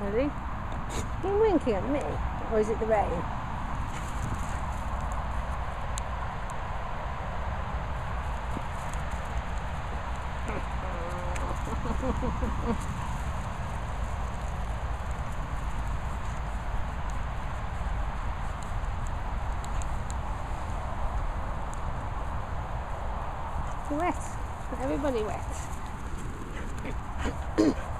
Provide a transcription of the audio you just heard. Ready? You're winking at me, or is it the rain? Wet. Everybody wet.